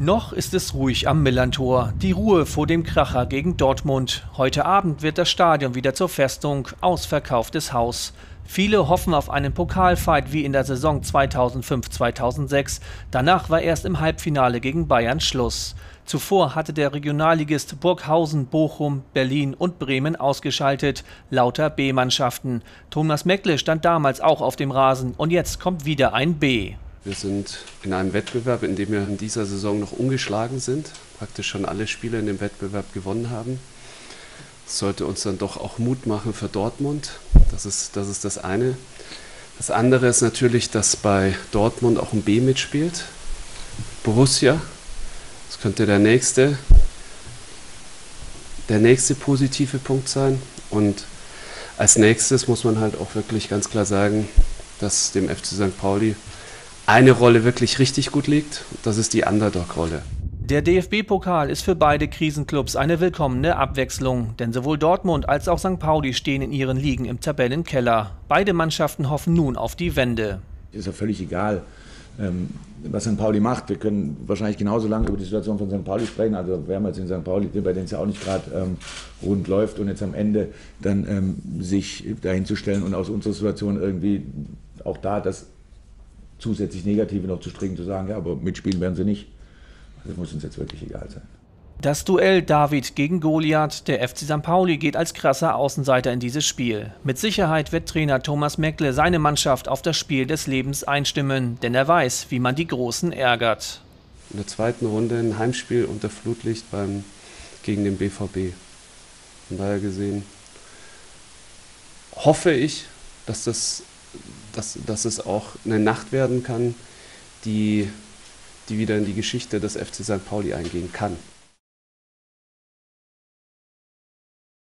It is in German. Noch ist es ruhig am Millerntor, die Ruhe vor dem Kracher gegen Dortmund. Heute Abend wird das Stadion wieder zur Festung, ausverkauftes Haus. Viele hoffen auf einen Pokalfight wie in der Saison 2005-2006. Danach war erst im Halbfinale gegen Bayern Schluss. Zuvor hatte der Regionalligist Burghausen, Bochum, Berlin und Bremen ausgeschaltet. Lauter B-Mannschaften. Thomas Meggle stand damals auch auf dem Rasen und jetzt kommt wieder ein B. Wir sind in einem Wettbewerb, in dem wir in dieser Saison noch ungeschlagen sind, praktisch schon alle Spiele in dem Wettbewerb gewonnen haben. Das sollte uns dann doch auch Mut machen für Dortmund. Das ist das eine. Das andere ist natürlich, dass bei Dortmund auch ein B mitspielt. Borussia, das könnte der nächste positive Punkt sein. Und als nächstes muss man halt auch wirklich ganz klar sagen, dass dem FC St. Pauli eine Rolle wirklich richtig gut liegt, das ist die Underdog-Rolle. Der DFB-Pokal ist für beide Krisenclubs eine willkommene Abwechslung, denn sowohl Dortmund als auch St. Pauli stehen in ihren Ligen im Tabellenkeller. Beide Mannschaften hoffen nun auf die Wende. Ist ja völlig egal, was St. Pauli macht. Wir können wahrscheinlich genauso lange über die Situation von St. Pauli sprechen. Also wir haben jetzt in St. Pauli, bei denen es ja auch nicht gerade rund läuft und jetzt am Ende dann sich dahinzustellen und aus unserer Situation irgendwie auch da das zusätzlich Negative noch zu stricken, zu sagen, ja, aber mitspielen werden sie nicht. Das muss uns jetzt wirklich egal sein. Das Duell David gegen Goliath. Der FC St. Pauli geht als krasser Außenseiter in dieses Spiel. Mit Sicherheit wird Trainer Thomas Meggle seine Mannschaft auf das Spiel des Lebens einstimmen, denn er weiß, wie man die Großen ärgert. In der zweiten Runde ein Heimspiel unter Flutlicht gegen den BVB. Von daher gesehen hoffe ich, dass es auch eine Nacht werden kann, die wieder in die Geschichte des FC St. Pauli eingehen kann.